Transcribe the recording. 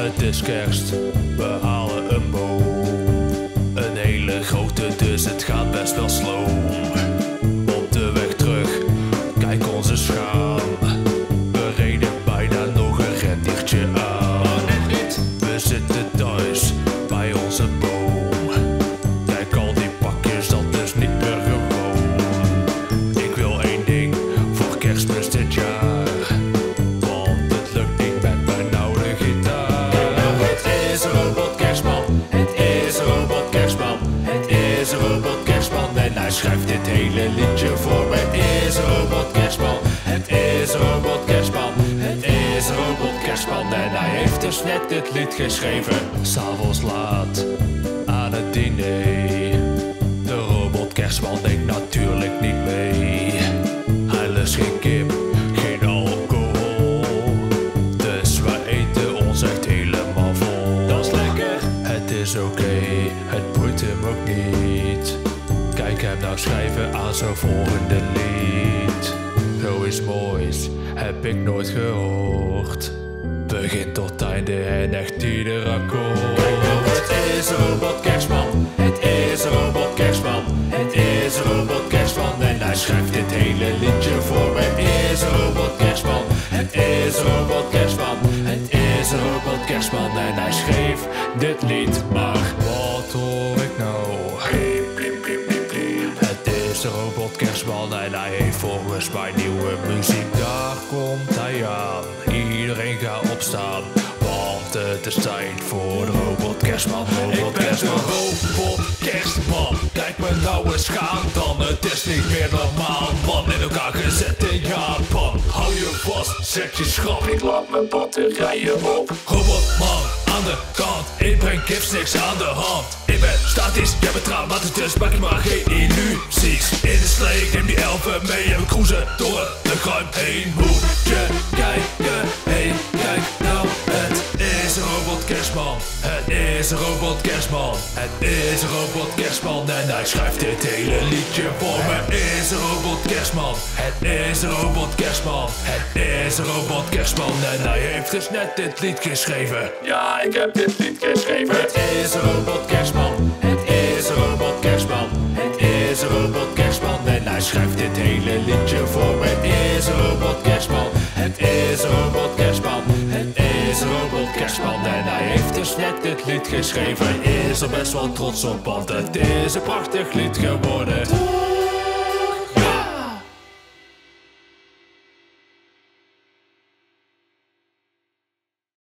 Het is kerst, we halen een boom. Een hele grote, dus het gaat best wel slow. Op de weg terug, kijk onze schaam. We reden bijna nog een rendiertje aan. We zitten thuis, bij onze boom. Kijk al die pakjes, dat is niet meer gewoon. Ik wil één ding, voor Kerstmis dit jaar. Hij schrijft dit hele liedje voor mij. Het is Robot Kerstman, het is Robot Kerstman, het is Robot Kerstman. En hij heeft dus net dit lied geschreven. S'avonds laat, aan het diner. De Robot Kerstman denkt natuurlijk niet mee. Hij lust geen kip, geen alcohol. Dus we eten ons echt helemaal vol. Dat is lekker. Het is oké, het boeit hem ook niet. Kijk hem nou schrijven aan zijn volgende lied. Zoiets moois heb ik nooit gehoord. Begin tot einde en echt ieder akkoord. Kijk nou, het is Robot Kerstman. Het is Robot Kerstman. Het is Robot Kerstman. En hij schrijft dit hele liedje voor. Het is Robot Kerstman. Het is Robot Kerstman. Het is Robot Kerstman. En hij schreef dit lied. Maar wat hoor ik nou? Het is Robot Kerstman en hij heeft volgens mij nieuwe muziek. Daar komt hij aan, iedereen gaat opstaan. Want het is tijd voor de Robot Kerstman, Robot Kerstman. Robot Kerstman, kijk me nou eens gaan dan. Het is niet meer normaal, man in elkaar gezet in Japan. Hou je vast, zet je schrap, ik laat mijn batterijen op. Robotman aan de kant, ik breng kips, niks aan de hand. Ik ben statisch, jij bent traumatisch, dus maak je maar geen illusies. In de slee, ik neem die elfen mee en we cruisen door het ruim heen. Moet je kijken, heen, kijk nou, het is Robot Kerstman. Het is Robot Kerstman, het is Robot Kerstman. En hij schrijft dit hele liedje voor me. Het is Robot Kerstman, het is Robot Kerstman. Het is Robot Kerstman en hij heeft dus net dit lied geschreven. Ja, ik heb dit lied geschreven. Het is Robot Kerstman, het is Robot Kerstman, het is Robot Kerstman. En hij schrijft dit hele liedje voor me. Het is Robot Kerstman, het is Robot Kerstman, het is Robot Kerstman. En hij heeft dus net dit lied geschreven. Hij is er best wel trots op, want het is een prachtig lied geworden.